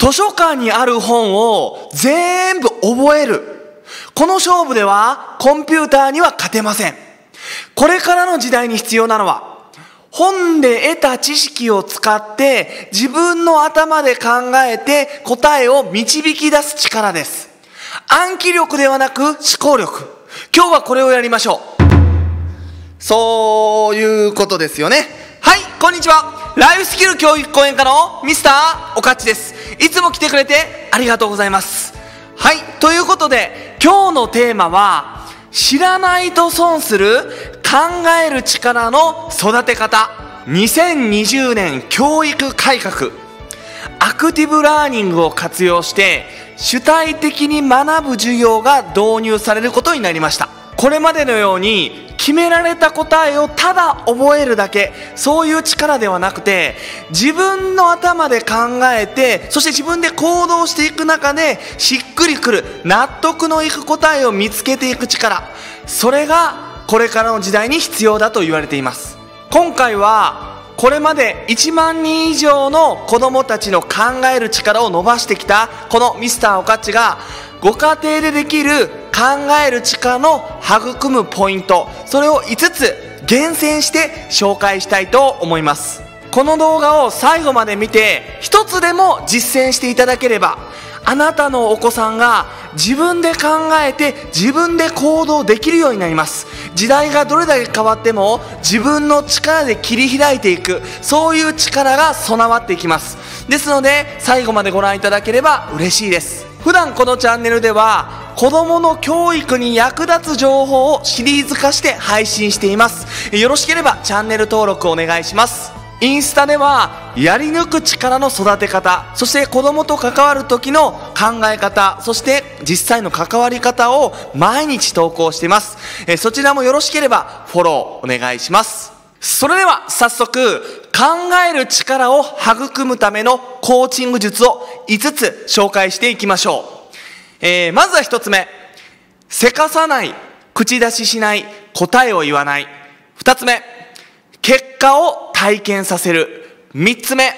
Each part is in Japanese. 図書館にある本を全部覚える。この勝負ではコンピューターには勝てません。これからの時代に必要なのは、本で得た知識を使って自分の頭で考えて答えを導き出す力です。暗記力ではなく思考力。今日はこれをやりましょう。そういうことですよね。はい、こんにちは。ライフスキル教育講演家のミスターおかっちです。いつも来てくれてありがとうございます。はい、ということで今日のテーマは、知らないと損する考える力の育て方、2020年教育改革。アクティブラーニングを活用して主体的に学ぶ授業が導入されることになりました。これまでのように決められた答えをただ覚えるだけ、そういう力ではなくて、自分の頭で考えて、そして自分で行動していく中でしっくりくる、納得のいく答えを見つけていく力、それがこれからの時代に必要だと言われています。今回はこれまで1万人以上の子どもたちの考える力を伸ばしてきたこのミスターおかっちが、ご家庭でできる考える力の育むポイント、それを5つ厳選して紹介したいと思います。この動画を最後まで見て1つでも実践していただければ、あなたのお子さんが自分で考えて自分で行動できるようになります。時代がどれだけ変わっても自分の力で切り開いていく、そういう力が備わっていきます。ですので最後までご覧いただければ嬉しいです。普段このチャンネルでは子どもの教育に役立つ情報をシリーズ化して配信しています。よろしければチャンネル登録お願いします。インスタではやり抜く力の育て方、そして子どもと関わる時の考え方、そして実際の関わり方を毎日投稿しています。そちらもよろしければフォローお願いします。それでは早速、考える力を育むためのコーチング術を5つ紹介していきましょう。まずは1つ目、せかさない、口出ししない、答えを言わない。2つ目、結果を体験させる。3つ目、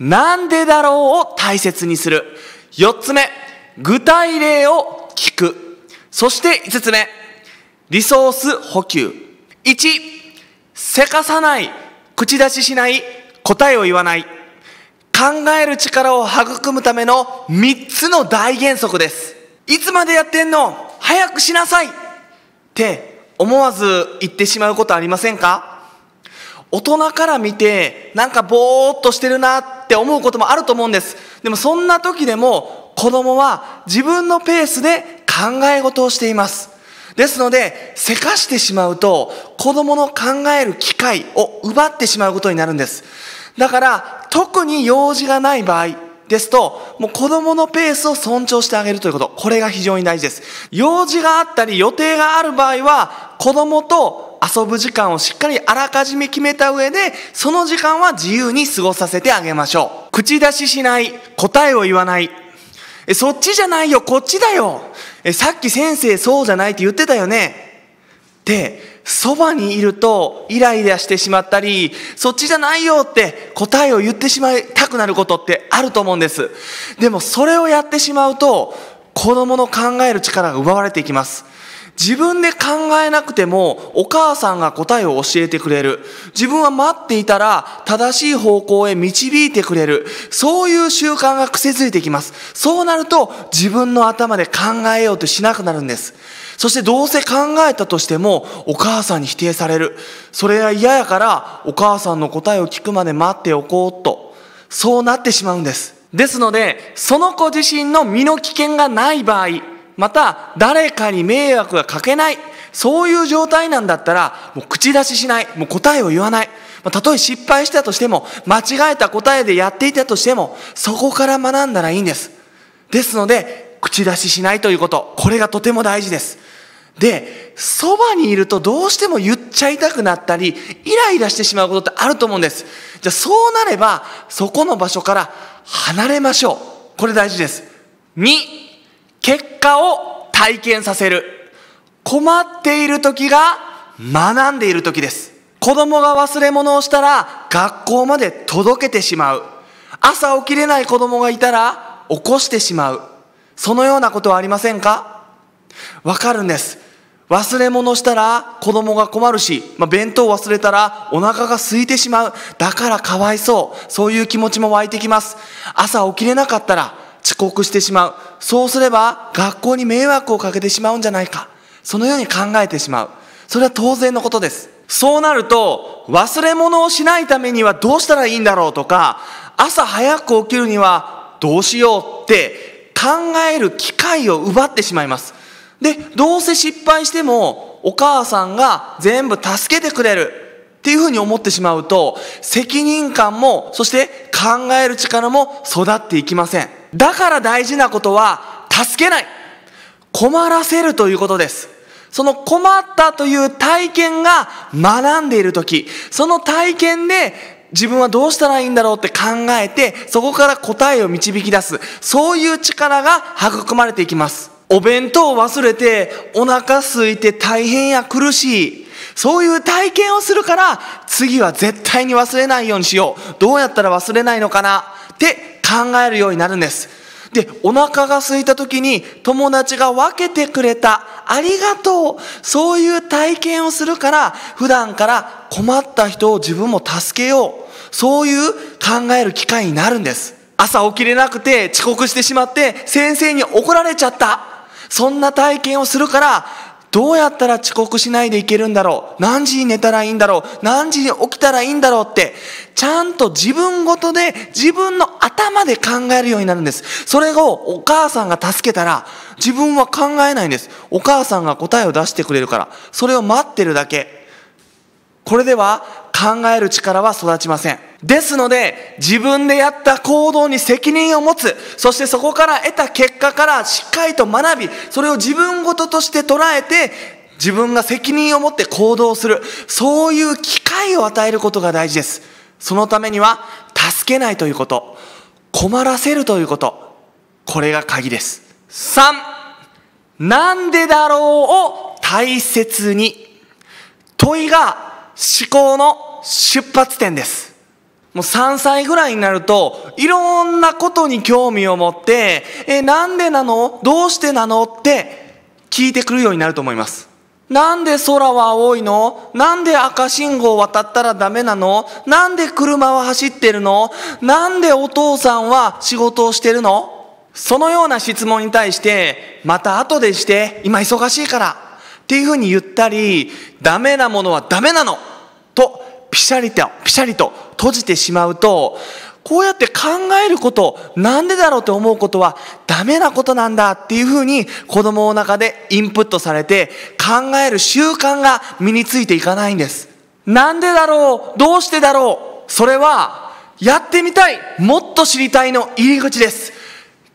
なんでだろうを大切にする。4つ目、具体例を聞く。そして5つ目、リソース補給。1、せかさない、口出ししない、答えを言わない。考える力を育むための3つの大原則です。いつまでやってんの、早くしなさいって思わず言ってしまうことありませんか？大人から見てなんかぼーっとしてるなって思うこともあると思うんです。でもそんな時でも子供は自分のペースで考え事をしています。ですのでせかしてしまうと子供の考える機会を奪ってしまうことになるんです。だから特に用事がない場合ですと、もう子供のペースを尊重してあげるということ、これが非常に大事です。用事があったり予定がある場合は子供と遊ぶ時間をしっかりあらかじめ決めた上で、その時間は自由に過ごさせてあげましょう。口出ししない、答えを言わない。そっちじゃないよ、こっちだよ。さっき先生そうじゃないって言ってたよね。で、そばにいるとイライラしてしまったり、そっちじゃないよって答えを言ってしまいたくなることってあると思うんです。でもそれをやってしまうと、子供の考える力が奪われていきます。自分で考えなくてもお母さんが答えを教えてくれる。自分は待っていたら正しい方向へ導いてくれる。そういう習慣が癖づいてきます。そうなると自分の頭で考えようとしなくなるんです。そしてどうせ考えたとしてもお母さんに否定される。それが嫌やからお母さんの答えを聞くまで待っておこうと。そうなってしまうんです。ですので、その子自身の身の危険がない場合、また誰かに迷惑がかけない、そういう状態なんだったらもう口出ししない、もう答えを言わない、たとえ失敗したとしても間違えた答えでやっていたとしてもそこから学んだらいいんです。ですので口出ししないということ、これがとても大事です。で、そばにいるとどうしても言っちゃいたくなったりイライラしてしまうことってあると思うんです。じゃあそうなればそこの場所から離れましょう。これ大事です。2、結果を体験させる。困っている時が学んでいる時です。子供が忘れ物をしたら学校まで届けてしまう。朝起きれない子供がいたら起こしてしまう、そのようなことはありませんか？わかるんです。忘れ物したら子供が困るし、弁当忘れたらお腹が空いてしまう。だからかわいそう。そういう気持ちも湧いてきます。朝起きれなかったら遅刻してしまう。そうすれば学校に迷惑をかけてしまうんじゃないか。そのように考えてしまう。それは当然のことです。そうなると、忘れ物をしないためにはどうしたらいいんだろうとか、朝早く起きるにはどうしようって考える機会を奪ってしまいます。で、どうせ失敗してもお母さんが全部助けてくれるっていうふうに思ってしまうと、責任感も、そして考える力も育っていきません。だから大事なことは、助けない、困らせるということです。その困ったという体験が学んでいるとき、その体験で自分はどうしたらいいんだろうって考えて、そこから答えを導き出す、そういう力が育まれていきます。お弁当を忘れて、お腹空いて大変や苦しい。そういう体験をするから、次は絶対に忘れないようにしよう。どうやったら忘れないのかなって考えるようになるんです。で、お腹が空いた時に友達が分けてくれた。ありがとう。そういう体験をするから、普段から困った人を自分も助けよう。そういう考える機会になるんです。朝起きれなくて遅刻してしまって先生に怒られちゃった。そんな体験をするから、どうやったら遅刻しないでいけるんだろう。何時に寝たらいいんだろう。何時に起きたらいいんだろうって、ちゃんと自分ごとで自分の頭で考えるようになるんです。それをお母さんが助けたら自分は考えないんです。お母さんが答えを出してくれるから、それを待ってるだけ。これでは考える力は育ちません。ですので、自分でやった行動に責任を持つ。そしてそこから得た結果からしっかりと学び、それを自分事として捉えて、自分が責任を持って行動する。そういう機会を与えることが大事です。そのためには、助けないということ、困らせるということ、これが鍵です。3、なんでだろうを大切に。問いが、思考の出発点です。もう3歳ぐらいになると、いろんなことに興味を持って、なんでなの？どうしてなの？って聞いてくるようになると思います。なんで空は青いの？なんで赤信号を渡ったらダメなの？なんで車は走ってるの？なんでお父さんは仕事をしてるの？そのような質問に対して、また後でして、今忙しいから。っていうふうに言ったり、ダメなものはダメなのとピシャリと閉じてしまうと、こうやって考えること、なんでだろうと思うことはダメなことなんだっていうふうに子供の中でインプットされて、考える習慣が身についていかないんです。なんでだろう、どうしてだろう、それはやってみたい、もっと知りたいの入り口です。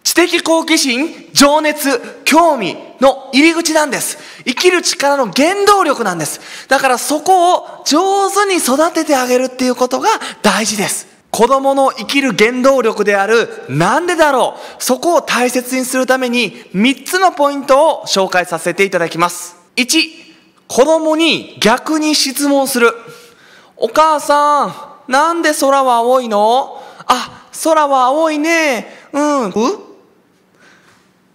知的好奇心、情熱、興味の入り口なんです。生きる力の原動力なんです。だからそこを上手に育ててあげるっていうことが大事です。子供の生きる原動力であるなんでだろう。そこを大切にするために3つのポイントを紹介させていただきます。1、子供に逆に質問する。お母さん、なんで空は青いの？あ、空は青いね。うん。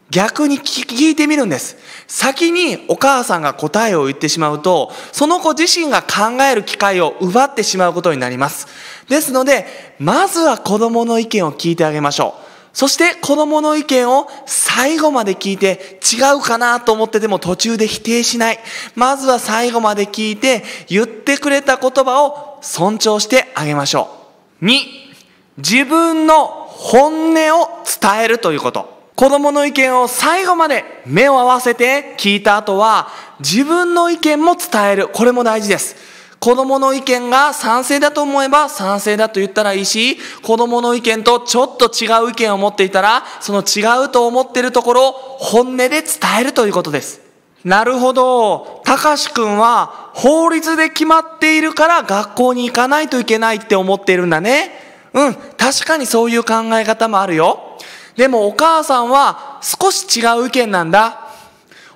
逆に聞いてみるんです。先にお母さんが答えを言ってしまうと、その子自身が考える機会を奪ってしまうことになります。ですので、まずは子供の意見を聞いてあげましょう。そして子供の意見を最後まで聞いて、違うかなと思ってても途中で否定しない。まずは最後まで聞いて、言ってくれた言葉を尊重してあげましょう。2、自分の本音を伝えるということ。子供の意見を最後まで目を合わせて聞いた後は、自分の意見も伝える。これも大事です。子供の意見が賛成だと思えば賛成だと言ったらいいし、子供の意見とちょっと違う意見を持っていたら、その違うと思っているところを本音で伝えるということです。なるほど。たかしくんは法律で決まっているから学校に行かないといけないって思っているんだね。うん。確かにそういう考え方もあるよ。でもお母さんは少し違う意見なんだ。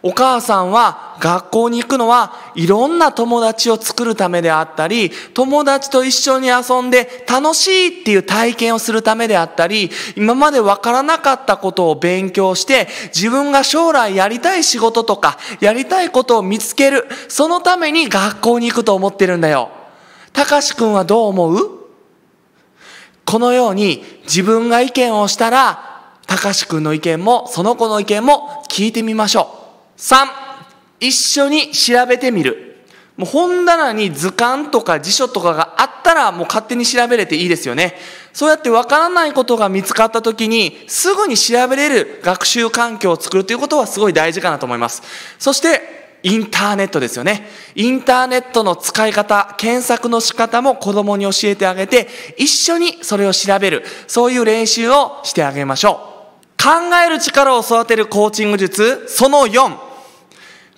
お母さんは学校に行くのはいろんな友達を作るためであったり、友達と一緒に遊んで楽しいっていう体験をするためであったり、今までわからなかったことを勉強して自分が将来やりたい仕事とかやりたいことを見つける、そのために学校に行くと思ってるんだよ。たかしくんはどう思う？このように自分が意見をしたら、たかしくんの意見もその子の意見も聞いてみましょう。3、一緒に調べてみる。もう本棚に図鑑とか辞書とかがあったらもう勝手に調べれていいですよね。そうやってわからないことが見つかった時にすぐに調べれる学習環境を作るということはすごい大事かなと思います。そしてインターネットですよね。インターネットの使い方、検索の仕方も子供に教えてあげて、一緒にそれを調べる、そういう練習をしてあげましょう。考える力を育てるコーチング術、その4、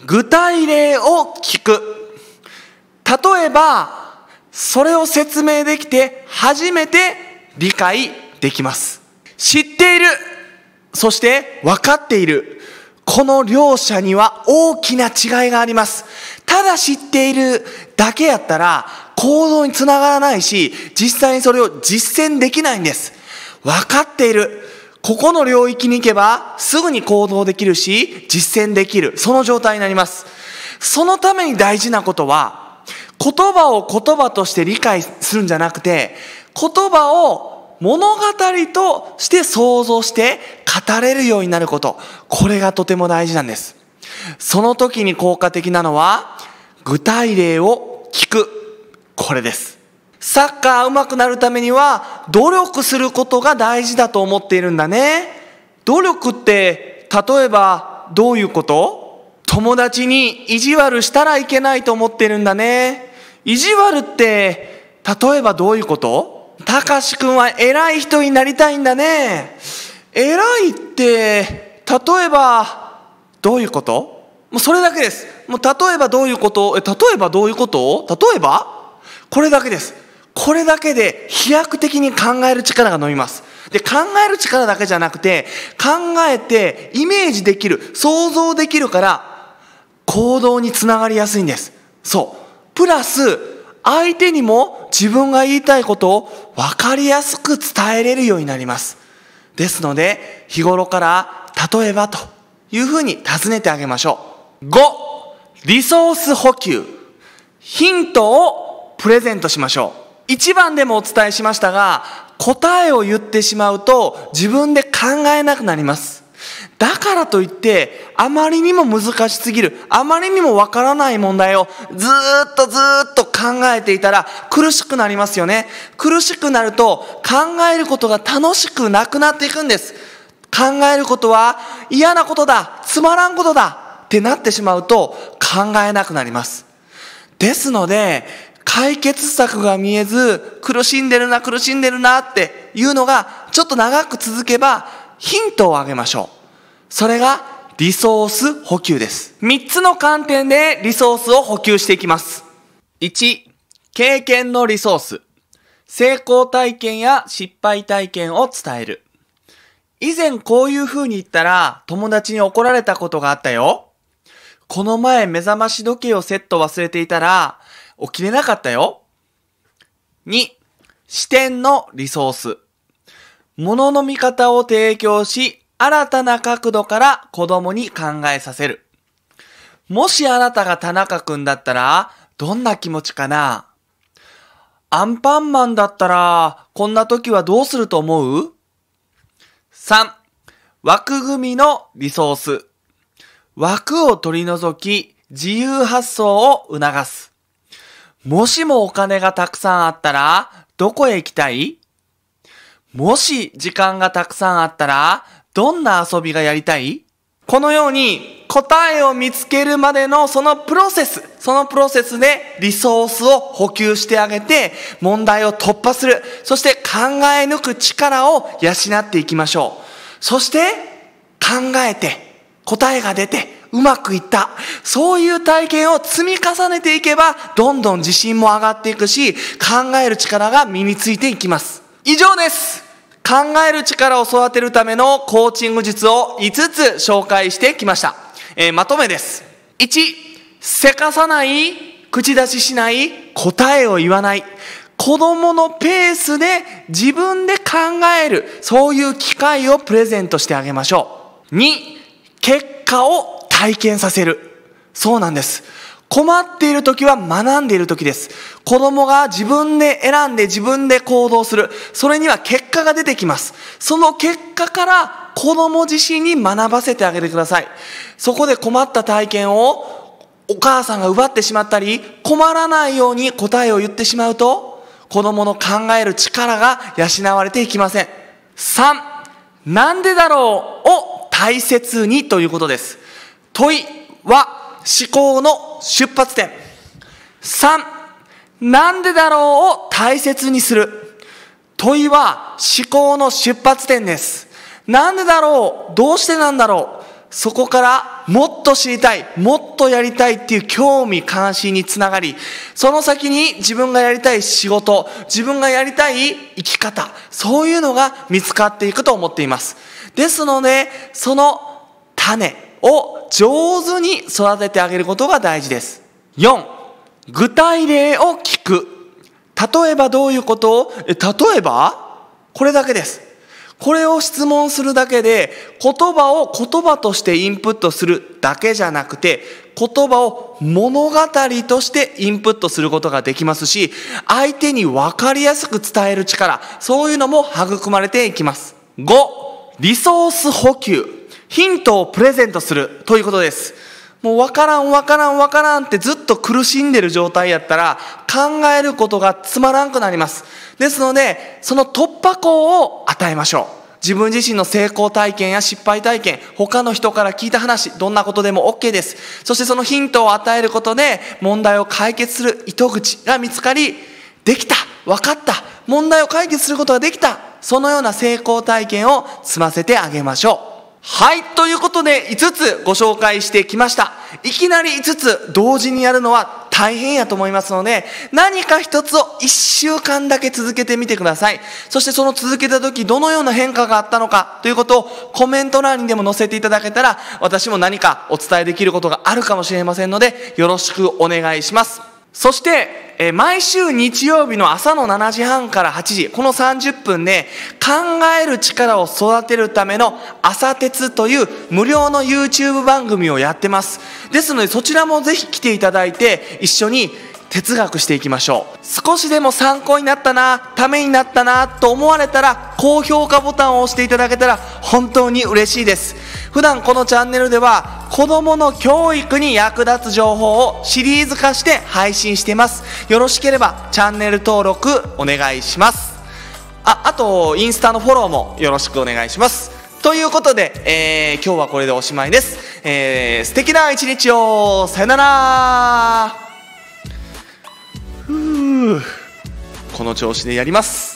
具体例を聞く。例えば、それを説明できて初めて理解できます。知っている、そして分かっている。この両者には大きな違いがあります。ただ知っているだけやったら行動につながらないし、実際にそれを実践できないんです。分かっている。ここの領域に行けばすぐに行動できるし実践できる、その状態になります。そのために大事なことは、言葉を言葉として理解するんじゃなくて、言葉を物語として想像して語れるようになること、これがとても大事なんです。その時に効果的なのは具体例を聞く、これです。サッカー上手くなるためには努力することが大事だと思っているんだね。努力って例えばどういうこと？友達に意地悪したらいけないと思ってるんだね。意地悪って例えばどういうこと？たかしくんは偉い人になりたいんだね。偉いって例えばどういうこと？もうそれだけです。もう例えばどういうこと？例えばどういうこと？例えばこれだけです。これだけで飛躍的に考える力が伸びます。で、考える力だけじゃなくて、考えてイメージできる、想像できるから、行動につながりやすいんです。そう。プラス、相手にも自分が言いたいことを分かりやすく伝えれるようになります。ですので、日頃から、例えばというふうに尋ねてあげましょう。5、リソース補給。ヒントをプレゼントしましょう。1番でもお伝えしましたが、答えを言ってしまうと自分で考えなくなります。だからといって、あまりにも難しすぎる、あまりにもわからない問題をずーっと考えていたら苦しくなりますよね。苦しくなると考えることが楽しくなくなっていくんです。考えることは嫌なことだ、つまらんことだってなってしまうと考えなくなります。ですので、解決策が見えず苦しんでるなっていうのがちょっと長く続けばヒントをあげましょう。それがリソース補給です。3つの観点でリソースを補給していきます。1、経験のリソース。成功体験や失敗体験を伝える。以前こういう風に言ったら友達に怒られたことがあったよ。この前目覚まし時計をセット忘れていたら起きれなかったよ。2、視点のリソース。物の見方を提供し、新たな角度から子供に考えさせる。もしあなたが田中くんだったら、どんな気持ちかな？アンパンマンだったら、こんな時はどうすると思う？3、枠組みのリソース。枠を取り除き、自由発想を促す。もしもお金がたくさんあったら、どこへ行きたい？もし時間がたくさんあったら、どんな遊びがやりたい？このように答えを見つけるまでのそのプロセスでリソースを補給してあげて、問題を突破する。そして考え抜く力を養っていきましょう。そして考えて答えが出て、うまくいった。そういう体験を積み重ねていけば、どんどん自信も上がっていくし、考える力が身についていきます。以上です。考える力を育てるためのコーチング術を5つ紹介してきました。まとめです。1、せかさない、口出ししない、答えを言わない、子どものペースで自分で考える、そういう機会をプレゼントしてあげましょう。2、結果を体験させる。そうなんです。困っている時は学んでいる時です。子供が自分で選んで自分で行動する。それには結果が出てきます。その結果から子供自身に学ばせてあげてください。そこで困った体験をお母さんが奪ってしまったり、困らないように答えを言ってしまうと、子供の考える力が養われていきません。3、なんでだろうを大切にということです。問いは、思考の出発点。3、なんでだろうを大切にする。問いは思考の出発点です。なんでだろう、どうしてなんだろう、そこからもっと知りたい、もっとやりたいっていう興味関心につながり、その先に自分がやりたい仕事、自分がやりたい生き方、そういうのが見つかっていくと思っています。ですので、その種を上手に育ててあげることが大事です。4、具体例を聞く。例えばどういうことを、例えばこれだけです。これを質問するだけで、言葉を言葉としてインプットするだけじゃなくて、言葉を物語としてインプットすることができますし、相手に分かりやすく伝える力、そういうのも育まれていきます。5、リソース補給。ヒントをプレゼントするということです。もうわからんってずっと苦しんでる状態やったら考えることがつまらんくなります。ですので、その突破口を与えましょう。自分自身の成功体験や失敗体験、他の人から聞いた話、どんなことでも OK です。そしてそのヒントを与えることで問題を解決する糸口が見つかり、できた、わかった、問題を解決することができた、そのような成功体験を積ませてあげましょう。はい。ということで、5つご紹介してきました。いきなり5つ同時にやるのは大変やと思いますので、何か1つを1週間だけ続けてみてください。そしてその続けた時、どのような変化があったのかということをコメント欄にでも載せていただけたら、私も何かお伝えできることがあるかもしれませんので、よろしくお願いします。そして、毎週日曜日の朝の7時半から8時、この30分で考える力を育てるための朝鉄という無料の YouTube 番組をやってます。ですのでそちらもぜひ来ていただいて一緒に哲学していきましょう。少しでも参考になったな、ためになったなと思われたら高評価ボタンを押していただけたら本当に嬉しいです。普段このチャンネルでは子供の教育に役立つ情報をシリーズ化して配信してます。よろしければチャンネル登録お願いします。あとインスタのフォローもよろしくお願いします。ということで、今日はこれでおしまいです。素敵な一日を。さよなら。この調子でやります。